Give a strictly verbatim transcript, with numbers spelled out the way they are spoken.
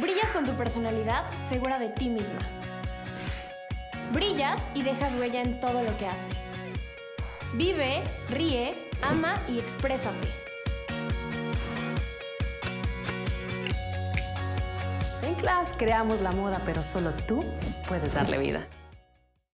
Brillas con tu personalidad, segura de ti misma. Brillas y dejas huella en todo lo que haces. Vive, ríe, ama y exprésate. En Cklass creamos la moda, pero solo tú puedes darle vida.